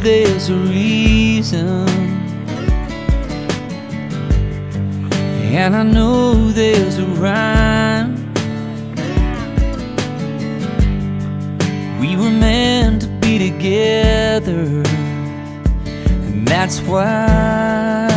there's a reason, and I know there's a rhyme. We were meant to be together, and that's why